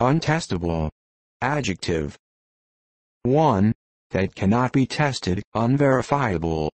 Untestable. Adjective. 1. That cannot be tested, unverifiable.